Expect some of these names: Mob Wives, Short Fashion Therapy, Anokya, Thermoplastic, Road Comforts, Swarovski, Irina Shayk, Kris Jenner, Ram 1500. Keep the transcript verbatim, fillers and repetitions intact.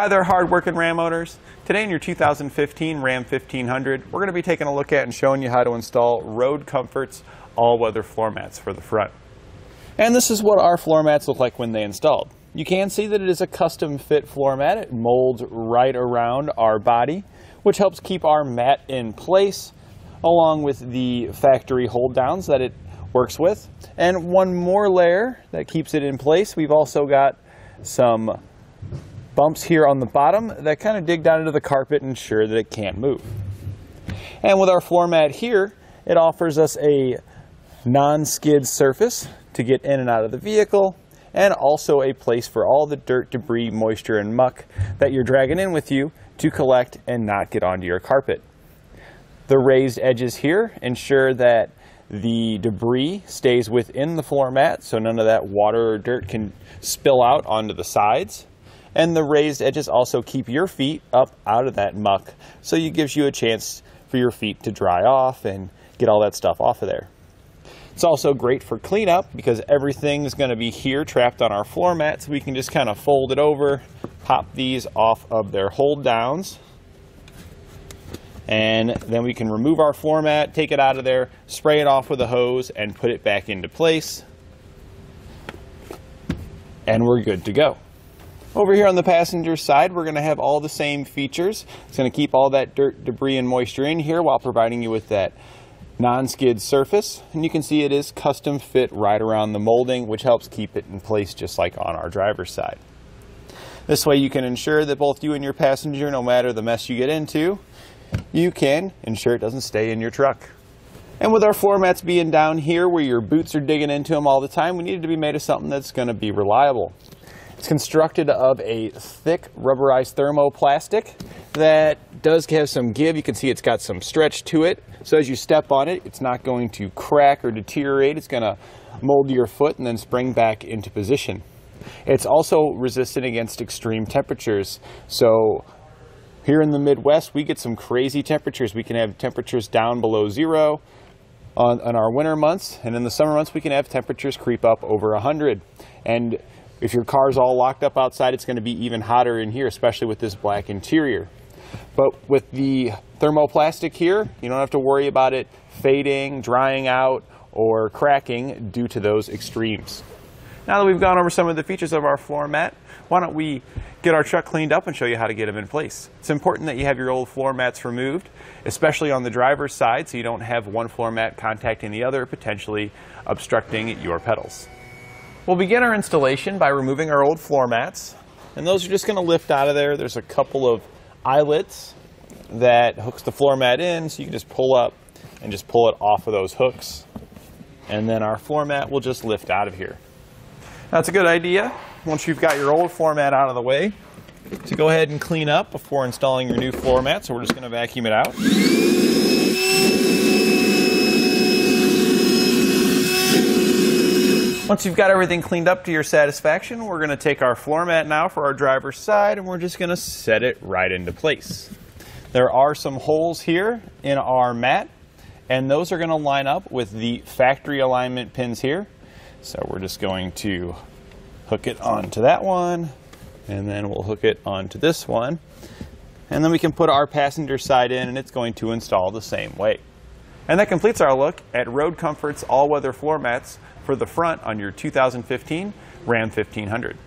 Hi there, hard-working Ram owners. Today in your two thousand fifteen Ram fifteen hundred, we're going to be taking a look at and showing you how to install Road Comforts all-weather floor mats for the front. And this is what our floor mats look like when they installed. You can see that it is a custom fit floor mat. It molds right around our body, which helps keep our mat in place, along with the factory hold downs that it works with. And one more layer that keeps it in place, we've also got some bumps here on the bottom that kind of dig down into the carpet and ensure that it can't move. And with our floor mat here, it offers us a non-skid surface to get in and out of the vehicle, and also a place for all the dirt, debris, moisture, and muck that you're dragging in with you to collect and not get onto your carpet. The raised edges here ensure that the debris stays within the floor mat, so none of that water or dirt can spill out onto the sides. And the raised edges also keep your feet up out of that muck, so it gives you a chance for your feet to dry off and get all that stuff off of there. It's also great for cleanup because everything's going to be here trapped on our floor mats. We can just kind of fold it over, pop these off of their hold downs, and then we can remove our floor mat, take it out of there, spray it off with a hose, and put it back into place, and we're good to go. Over here on the passenger side, we're going to have all the same features. It's going to keep all that dirt, debris, and moisture in here while providing you with that non-skid surface. And you can see it is custom fit right around the molding, which helps keep it in place just like on our driver's side. This way you can ensure that both you and your passenger, no matter the mess you get into, you can ensure it doesn't stay in your truck. And with our floor mats being down here where your boots are digging into them all the time, we needed to be made of something that's going to be reliable. It's constructed of a thick rubberized thermoplastic that does have some give. You can see it's got some stretch to it. So as you step on it, it's not going to crack or deteriorate. It's going to mold your foot and then spring back into position. It's also resistant against extreme temperatures. So here in the Midwest, we get some crazy temperatures. We can have temperatures down below zero on, on our winter months. And in the summer months, we can have temperatures creep up over one hundred. And if your car's all locked up outside, it's going to be even hotter in here, especially with this black interior. But with the thermoplastic here, you don't have to worry about it fading, drying out, or cracking due to those extremes. Now that we've gone over some of the features of our floor mat, why don't we get our truck cleaned up and show you how to get them in place. It's important that you have your old floor mats removed, especially on the driver's side, so you don't have one floor mat contacting the other, potentially obstructing your pedals. We'll begin our installation by removing our old floor mats, and those are just going to lift out of there. There's a couple of eyelets that hooks the floor mat in, so you can just pull up and just pull it off of those hooks, and then our floor mat will just lift out of here. That's a good idea, once you've got your old floor mat out of the way, to go ahead and clean up before installing your new floor mat, so we're just going to vacuum it out. Once you've got everything cleaned up to your satisfaction, we're going to take our floor mat now for our driver's side, and we're just going to set it right into place. There are some holes here in our mat, and those are going to line up with the factory alignment pins here. So we're just going to hook it onto that one, and then we'll hook it onto this one. And then we can put our passenger side in, and it's going to install the same way. And that completes our look at Road Comforts all-weather floor mats for the front on your two thousand fifteen Ram fifteen hundred.